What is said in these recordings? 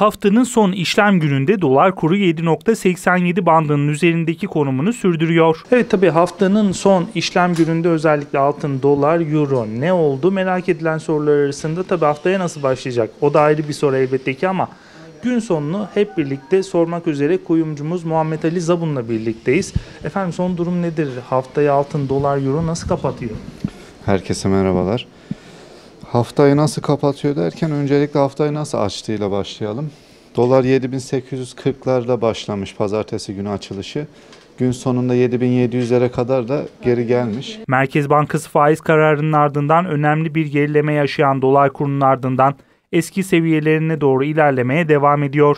haftanın son işlem gününde dolar kuru 7.87 bandının üzerindeki konumunu sürdürüyor. Evet, tabii haftanın son işlem gününde özellikle altın, dolar, euro ne oldu? Merak edilen sorular arasında tabii haftaya nasıl başlayacak? O da ayrı bir soru elbette ki ama gün sonunu hep birlikte sormak üzere kuyumcumuz Muhammed Ali Zabun'la birlikteyiz. Efendim, son durum nedir? Haftayı altın, dolar, euro nasıl kapatıyor? Herkese merhabalar. Haftayı nasıl kapatıyor derken öncelikle haftayı nasıl açtığıyla başlayalım. Dolar 7.840'larla başlamış pazartesi günü açılışı. Gün sonunda 7.700'lere kadar da geri gelmiş. Merkez Bankası faiz kararının ardından önemli bir gerileme yaşayan dolar kurunun ardından eski seviyelerine doğru ilerlemeye devam ediyor.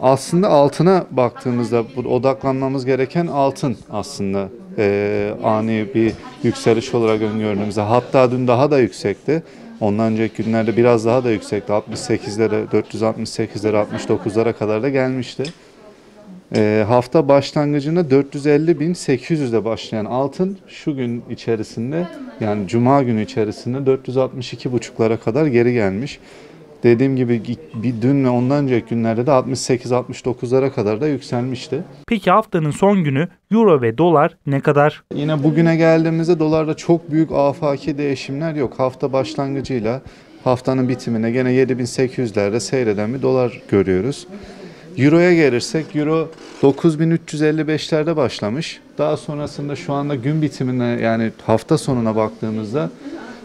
Aslında altına baktığımızda odaklanmamız gereken altın aslında ani bir yükseliş olarak öngördüğümüzde. Hatta dün daha da yüksekti. Ondan önceki günlerde biraz daha da yüksekti. 68'lere, 468'lere, 69'lara kadar da gelmişti. Hafta başlangıcında 450.800'de başlayan altın şu gün içerisinde, yani cuma günü içerisinde 462.5'lara kadar geri gelmiş. Dediğim gibi bir dün ve ondan önceki günlerde de 68-69'lara kadar da yükselmişti. Peki haftanın son günü euro ve dolar ne kadar? Yine bugüne geldiğimizde dolarda çok büyük afaki değişimler yok. Hafta başlangıcıyla haftanın bitimine gene 7.800'lerde seyreden bir dolar görüyoruz. Euro'ya gelirsek euro 9.355'lerde başlamış. Daha sonrasında şu anda gün bitimine, yani hafta sonuna baktığımızda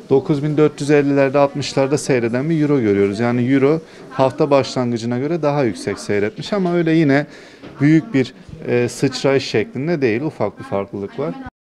9.450'lerde 60'larda seyreden bir euro görüyoruz. Yani euro hafta başlangıcına göre daha yüksek seyretmiş ama öyle yine büyük bir sıçrayış şeklinde değil, ufak bir farklılık var.